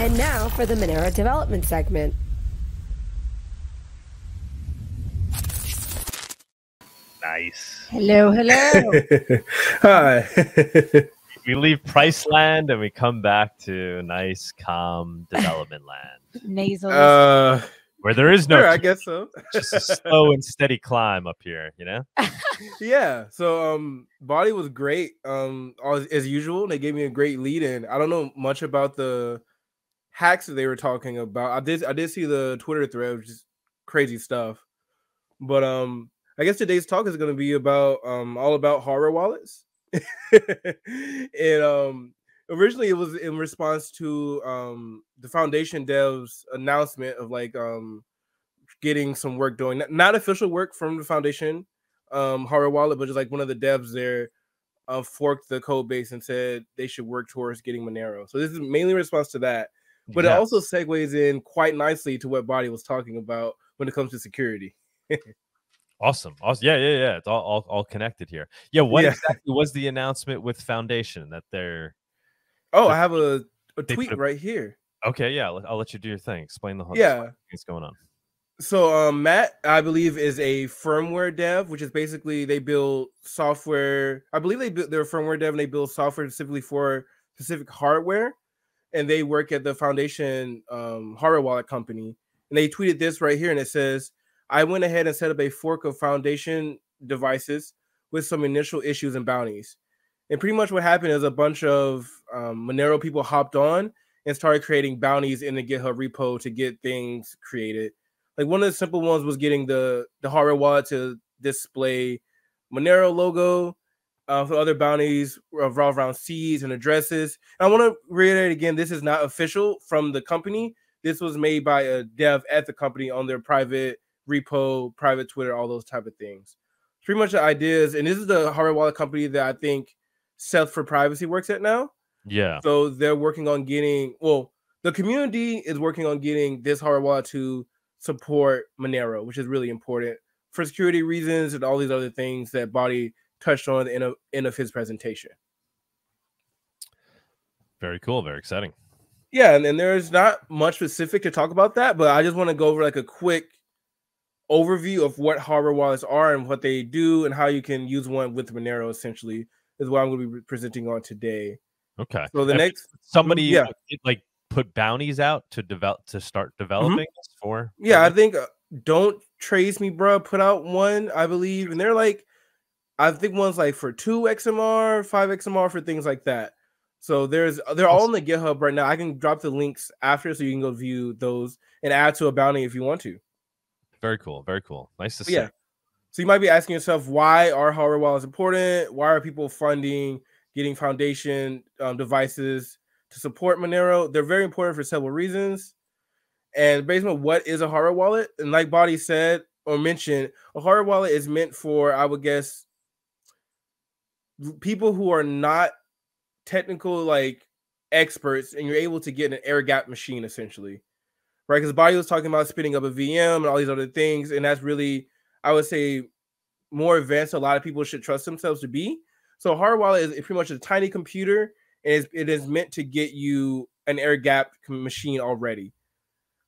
And now for the Monera Development segment. Nice. Hello, hello. Hi. We leave Priceland and we come back to nice, calm development land. Nasal. Where there is no. Sure, I guess so. Just a slow and steady climb up here, you know? Yeah. So Body was great. As usual, they gave me a great lead in. I don't know much about the hacks that they were talking about. I did see the Twitter thread, which is crazy stuff. But I guess today's talk is going to be about all about hardware wallets. And originally it was in response to the Foundation devs announcement of like getting some work doing, not official work from the Foundation hardware wallet, but just like one of the devs there forked the code base and said they should work towards getting Monero. So this is mainly in response to that, but yes, it also segues in quite nicely to what Body was talking about when it comes to security. Awesome. Yeah. It's all connected here. Yeah. What exactly was the announcement with Foundation that they're? Oh, I have a tweet right here. Okay. Yeah. I'll let you do your thing. Explain the whole thing that's going on. So Matt, I believe, is a firmware dev, which is basically they build software. I believe they're a firmware dev and they build software specifically for specific hardware. And they work at the Foundation hardware wallet company. And they tweeted this right here, and it says, I went ahead and set up a fork of Foundation devices with some initial issues and bounties. And pretty much what happened is a bunch of Monero people hopped on and started creating bounties in the GitHub repo to get things created. Like one of the simple ones was getting the hardware wallet to display Monero logo. For other bounties revolve around seeds and addresses. And I want to reiterate again, this is not official from the company. This was made by a dev at the company on their private repo, private Twitter, all those type of things. Pretty much the idea is, and this is the hardware wallet company that I think Seth for Privacy works at now. Yeah. So they're working on getting, well, the community is working on getting this hardware wallet to support Monero, which is really important for security reasons and all these other things that Body touched on at the end of his presentation. Very cool. Very exciting. Yeah. And then there's not much specific to talk about that, but I just want to go over like a quick overview of what hardware wallets are and what they do and how you can use one with Monero, essentially, is what I'm going to be presenting on today. Okay. So the next somebody like put bounties out to start developing for. Yeah. I think Don't Trace Me, Bruh, put out one, I believe. And they're like, I think one's like for 2 XMR, 5 XMR, for things like that. So they're all on the GitHub right now. I can drop the links after so you can go view those and add to a bounty if you want to. Very cool. Very cool. Nice to see. Yeah. So you might be asking yourself, why are hardware wallets important? Why are people funding, getting Foundation devices to support Monero? They're very important for several reasons. And based on what is a hardware wallet, and like Body said or mentioned, a hardware wallet is meant for, I would guess, people who are not technical like experts, and you're able to get an air gap machine essentially, right? Because Body was talking about spinning up a VM and all these other things, and that's really, I would say, more advanced. A lot of people should trust themselves to be. So hardware wallet is pretty much a tiny computer, and it is meant to get you an air gap machine already.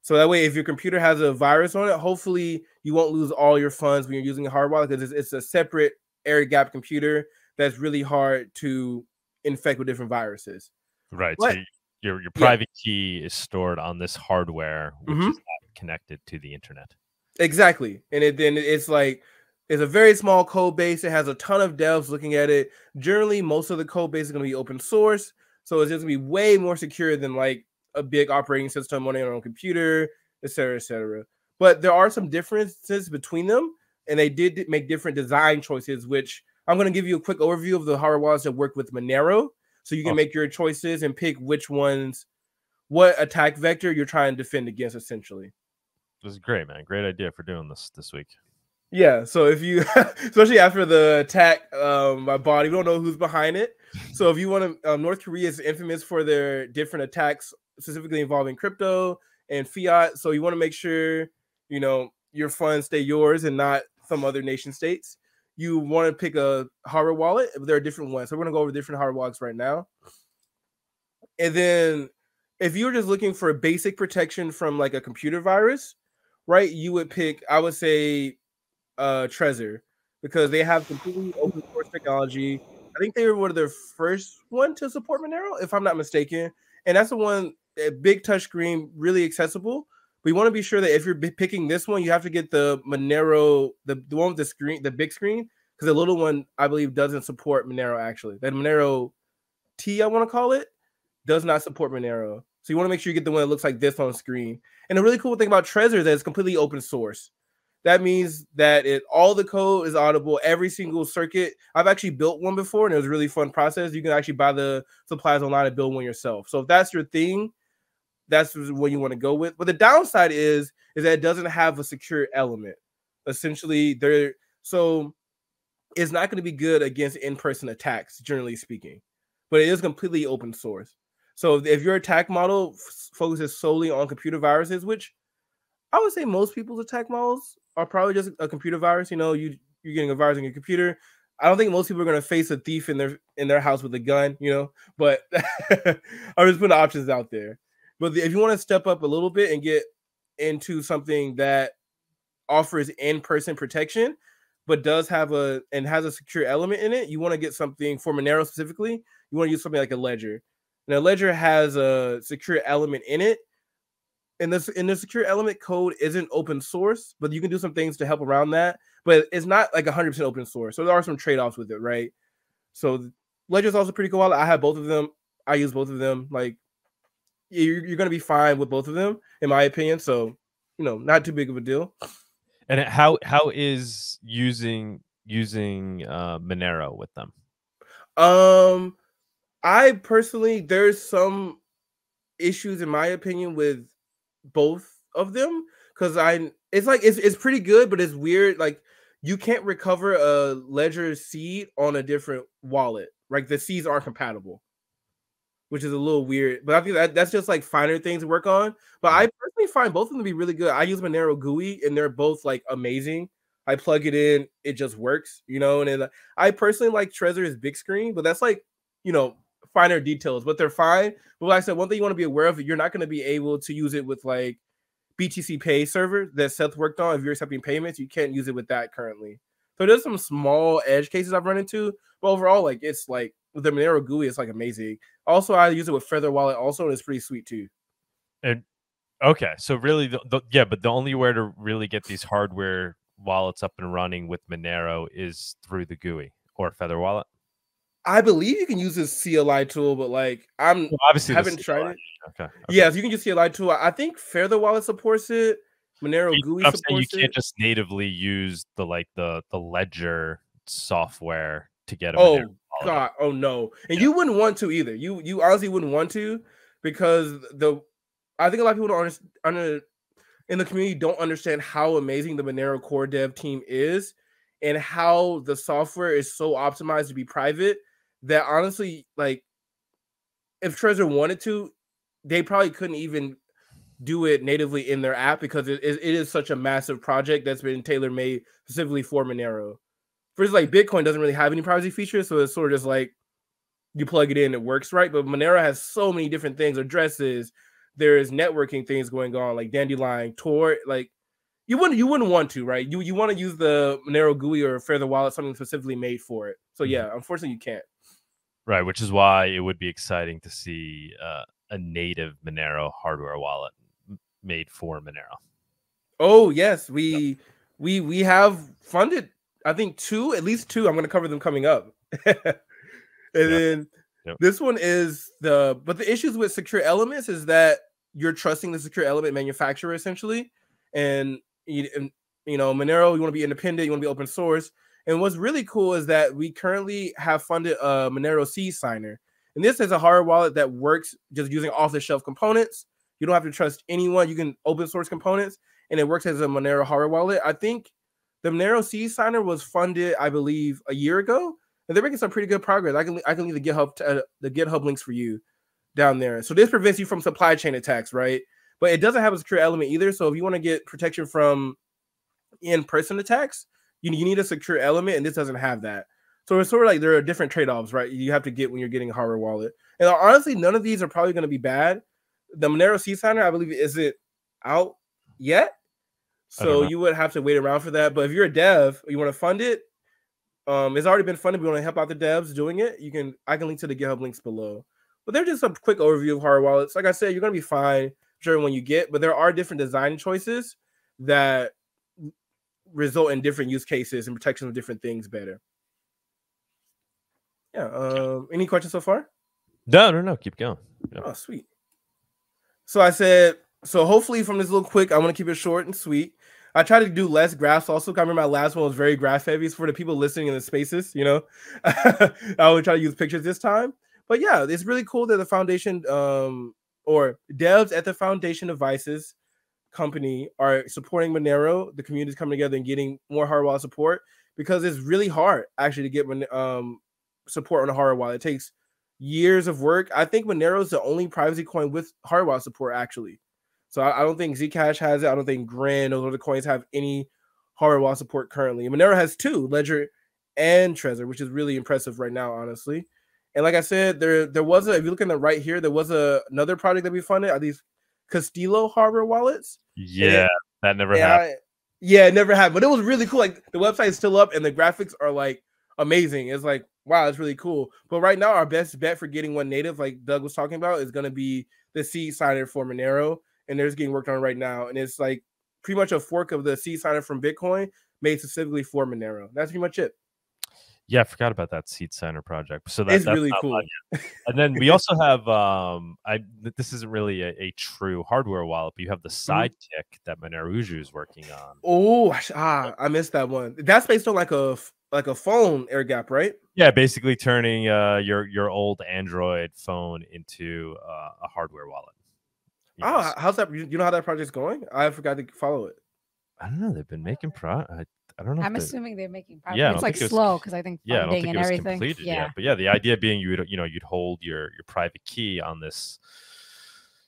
So that way, if your computer has a virus on it, hopefully you won't lose all your funds when you're using a hardware wallet, because it's a separate air gap computer that's really hard to infect with different viruses. Right. But, so your private key is stored on this hardware, which is not connected to the internet. Exactly. And it's a very small code base. It has a ton of devs looking at it. Generally, most of the code base is going to be open source. So it's just going to be way more secure than like a big operating system on your own computer, et cetera, et cetera. But there are some differences between them, and they did make different design choices, which I'm going to give you a quick overview of the hardware wallets that work with Monero, so you can make your choices and pick which ones, what attack vector you're trying to defend against, essentially. This is great, man. Great idea for doing this week. Yeah, so if you, especially after the attack, my Body, we don't know who's behind it. So if you want to, North Korea is infamous for their different attacks, specifically involving crypto and fiat. So you want to make sure, you know, your funds stay yours and not some other nation states. You want to pick a hardware wallet. There are different ones. So we're going to go over different hardware wallets right now. And then if you're just looking for a basic protection from like a computer virus, right, you would pick, I would say, Trezor, because they have completely open source technology. I think they were one of the first one to support Monero, if I'm not mistaken. And that's the one, a big touchscreen, really accessible. We want to be sure that if you're picking this one, you have to get the Monero, the one with the screen, the big screen, because the little one, I believe, doesn't support Monero, actually. That Monero T, I want to call it, does not support Monero. So you want to make sure you get the one that looks like this on screen. And a really cool thing about Trezor is that it's completely open source. That means that all the code is auditable, every single circuit. I've actually built one before, and it was a really fun process. You can actually buy the supplies online and build one yourself. So if that's your thing, that's what you want to go with. But the downside is that it doesn't have a secure element. Essentially, so it's not going to be good against in-person attacks, generally speaking. But it is completely open source. So if your attack model focuses solely on computer viruses, which I would say most people's attack models are probably just a computer virus. You know, you're getting a virus on your computer. I don't think most people are going to face a thief in their house with a gun, you know, but I'm just putting options out there. But if you want to step up a little bit and get into something that offers in-person protection, but does have has a secure element in it, you want to get something for Monero specifically. You want to use something like a Ledger. Now, Ledger has a secure element in it. And the secure element code isn't open source, but you can do some things to help around that. But it's not like 100% open source. So there are some trade-offs with it, right? So Ledger is also pretty cool. I have both of them. I use both of them. Like, you're going to be fine with both of them, in my opinion. So, you know, not too big of a deal. And how is using Monero with them? I personally, there's some issues in my opinion with both of them, because it's pretty good, but it's weird. Like, you can't recover a Ledger seed on a different wallet. Like, the seeds aren't compatible, which is a little weird. But I think that's just like finer things to work on. But I personally find both of them to be really good. I use Monero GUI, and they're both like amazing. I plug it in, it just works, you know. And I personally like Trezor's big screen, but that's like, you know, finer details, but they're fine. But like I said, one thing you want to be aware of, you're not going to be able to use it with like BTC Pay server that Seth worked on. If you're accepting payments, you can't use it with that currently. So there's some small edge cases I've run into, but overall, like, it's like with the Monero GUI, it's like amazing. Also, I use it with Feather Wallet also, and it's pretty sweet too. And okay, so really, but the only way to really get these hardware wallets up and running with Monero is through the GUI or Feather Wallet. I believe you can use this CLI tool, but like, I haven't tried it. Okay. Yeah, so you can use CLI tool. I think Feather Wallet supports it. Monero GUI supports it. You can't just natively use the Ledger software to get a Monero wallet. God, oh no. And you wouldn't want to either. You honestly wouldn't want to, because I think a lot of people don't understand, in the community don't understand how amazing the Monero core dev team is, and how the software is so optimized to be private that honestly, like, if Trezor wanted to, they probably couldn't even do it natively in their app, because it is such a massive project that's been tailor-made specifically for Monero. Versus like Bitcoin doesn't really have any privacy features, so it's sort of just like you plug it in, it works, right? But Monero has so many different things, addresses, there is networking things going on, like Dandelion, Tor, like, you wouldn't want to, right? You want to use the Monero GUI or Feather Wallet, something specifically made for it. So yeah, unfortunately you can't. Right, which is why it would be exciting to see a native Monero hardware wallet made for Monero. Oh yes, we have funded, I think, at least two. I'm going to cover them coming up. and then this one is but the issues with secure elements is that you're trusting the secure element manufacturer essentially, and you know, Monero, you want to be independent, you want to be open source. And what's really cool is that we currently have funded a Monero C signer. And this is a hardware wallet that works just using off-the-shelf components. You don't have to trust anyone. You can open source components, and it works as a Monero hardware wallet. I think the Monero C signer was funded, I believe, a year ago, and they're making some pretty good progress. I can leave the GitHub links for you down there. So this prevents you from supply chain attacks, right? But it doesn't have a secure element either. So if you want to get protection from in-person attacks, you need a secure element, and this doesn't have that. So it's sort of like there are different trade-offs, right? You have to get when you're getting a hardware wallet. And honestly, none of these are probably going to be bad. the Monero Seasiner, I believe, is it out yet? So you would have to wait around for that. But if you're a dev, you want to fund it, it's already been funded. We want to help out the devs doing it. You can, I can link to the GitHub links below. But they're just a quick overview of hard wallets. Like I said, you're going to be fine during when you get, but there are different design choices that result in different use cases and protection of different things better. Yeah. Any questions so far? No. Keep going. Yeah. Oh, sweet. So I said, so hopefully from this little quick, I want to keep it short and sweet. I try to do less graphs also. I remember my last one was very graph heavy. So for the people listening in the spaces, you know, I would try to use pictures this time. But yeah, it's really cool that the foundation or devs at the Foundation Devices company are supporting Monero. The community is coming together and getting more hard wallet support because it's really hard actually to get support on a hard wallet. It takes years of work. I think Monero is the only privacy coin with hard wallet support actually. So I don't think Zcash has it. I don't think Grin or other coins have any hard wallet support currently. And Monero has two, Ledger and Trezor, which is really impressive right now, honestly. And like I said, there was a, if you look in the right here, there was another project that we funded. Are these Castillo hardware wallets? Yeah, that never happened. Yeah, it never happened. But it was really cool. Like the website is still up and the graphics are like amazing. It's like, wow, it's really cool. But right now, our best bet for getting one native, like Doug was talking about, is going to be the Seasiner for Monero. And there's getting worked on right now. And it's like pretty much a fork of the Seasiner from Bitcoin made specifically for Monero. That's pretty much it. Yeah, I forgot about that Seasiner project. So that's really cool. And then we also have, this isn't really a true hardware wallet, but you have the sidekick that Monero Uju is working on. Oh, I missed that one. That's based on like a phone air gap, right? Yeah, basically turning your old Android phone into a hardware wallet. Yes. Oh, how's that? You know how that project's going? I forgot to follow it. I don't know. They've been making I don't know. I'm assuming they're making progress. Yeah, it's like slow because I think funding and everything. Yeah, but yeah, the idea being you'd hold your private key on this.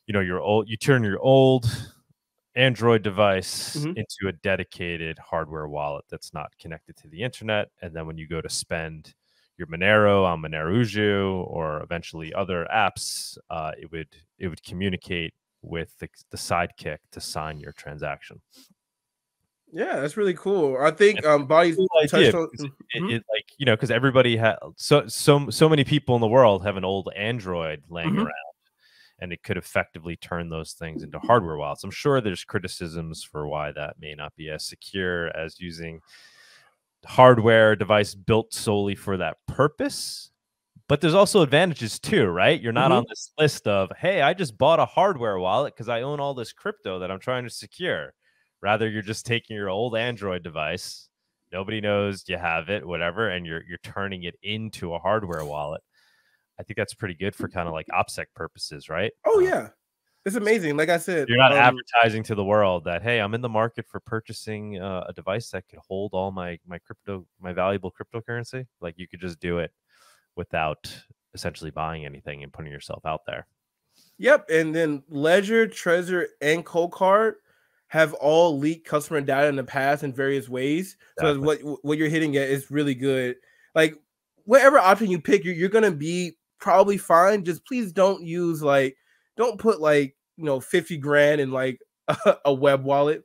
You turn your old Android device into a dedicated hardware wallet that's not connected to the internet, and then when you go to spend your Monero on Monero Uju or eventually other apps, it would communicate with the sidekick to sign your transaction. Yeah, that's really cool. I think Body's touched on it, like, because everybody has so many people in the world have an old Android laying around, and it could effectively turn those things into hardware wallets. I'm sure there's criticisms for why that may not be as secure as using hardware device built solely for that purpose. But there's also advantages too, right? You're not on this list of, hey, I just bought a hardware wallet because I own all this crypto that I'm trying to secure. Rather, you're just taking your old Android device. Nobody knows you have it, whatever, and you're turning it into a hardware wallet. I think that's pretty good for kind of like OPSEC purposes, right? Oh, yeah. It's amazing. Like I said, you're not advertising to the world that, hey, I'm in the market for purchasing a device that could hold all my crypto, my valuable cryptocurrency. Like you could just do it without essentially buying anything and putting yourself out there. Yep. And then Ledger, Trezor, and CoCard have all leaked customer data in the past in various ways. So what you're hitting at is really good. Like whatever option you pick, you're going to be probably fine. Just please don't use don't put 50 grand in a web wallet.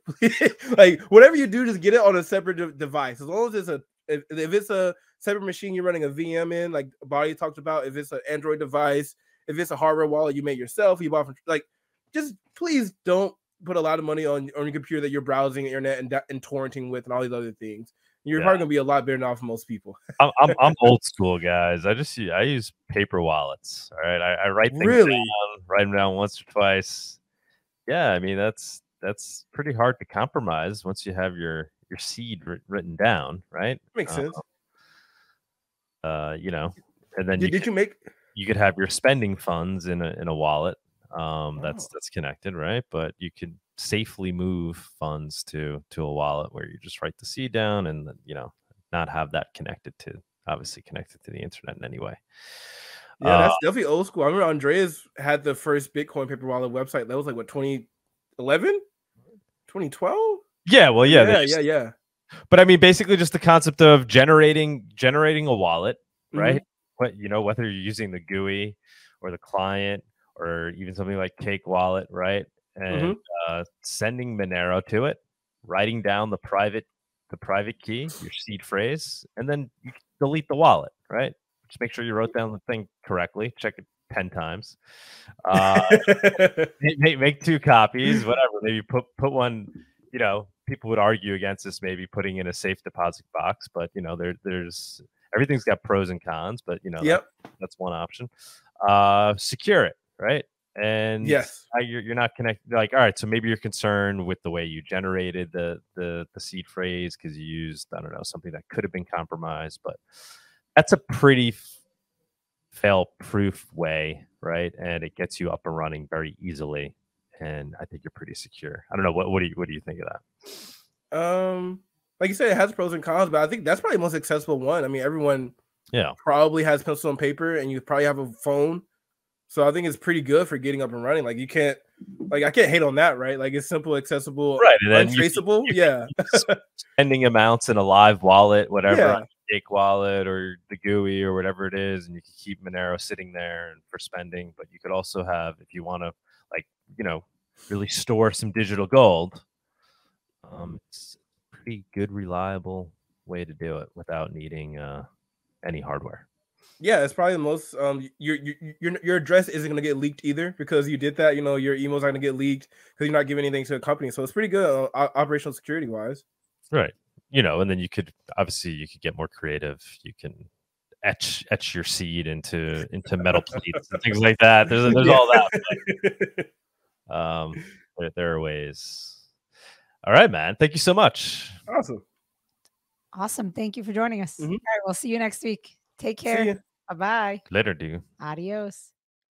Like whatever you do, just get it on a separate device. As long as it's if it's a separate machine you're running a VM in, like Bobby talked about, if it's an Android device, if it's a hardware wallet you make yourself, you bought from, just please don't put a lot of money on your computer that you're browsing the internet and torrenting with and all these other things. You're probably gonna be a lot better off for most people. I'm old school, guys. I use paper wallets. All right, I write things down, write them down once or twice. Yeah, I mean that's pretty hard to compromise once you have your seed written down, right? Makes sense. And then you could have your spending funds in a wallet. That's connected, right? But you could safely move funds to a wallet where you just write the seed down and not have that connected to the internet in any way. Yeah, that's definitely old school. I remember Andreas had the first Bitcoin paper wallet website. That was 2011, 2012. Yeah. But I mean, basically, just the concept of generating a wallet, right? But whether you're using the GUI or the client, or even something like Cake Wallet, right? And sending Monero to it, writing down the private key, your seed phrase, and then you delete the wallet, right? Just make sure you wrote down the thing correctly. Check it 10 times. Make 2 copies, whatever. Maybe put one, you know, people would argue against this, maybe putting in a safe deposit box, but you know, there's everything's got pros and cons, but you know, yep, that's one option. Secure it, right? And yes, you're not connected. Like, all right, so maybe you're concerned with the way you generated the seed phrase because you used, I don't know, something that could have been compromised, but that's a pretty fail-proof way, right? And it gets you up and running very easily, and I think you're pretty secure. I don't know, what do you think of that? Like you said, it has pros and cons, but I think that's probably the most accessible one. I mean, everyone probably has pencil and paper, and you probably have a phone. So I think it's pretty good for getting up and running. Like, you can't, like, I can't hate on that, right? Like, it's simple, accessible, right? And untraceable. Spending amounts in a live wallet, whatever, like Cake Wallet or the GUI or whatever it is, and you can keep Monero sitting there and for spending. But you could also have, if you want to, like, you know, really store some digital gold. It's a pretty good, reliable way to do it without needing any hardware. Yeah, it's probably the most. Your address isn't going to get leaked either because you did that. You know, your emails aren't going to get leaked because you're not giving anything to a company. So it's pretty good operational security wise. Right. You know, and then you could obviously get more creative. You can etch your seed into metal plates and things like that. There's all that. But, there are ways. All right, man. Thank you so much. Awesome. Thank you for joining us. All right, we'll see you next week. Take care. Bye-bye. Later, dude. Adios.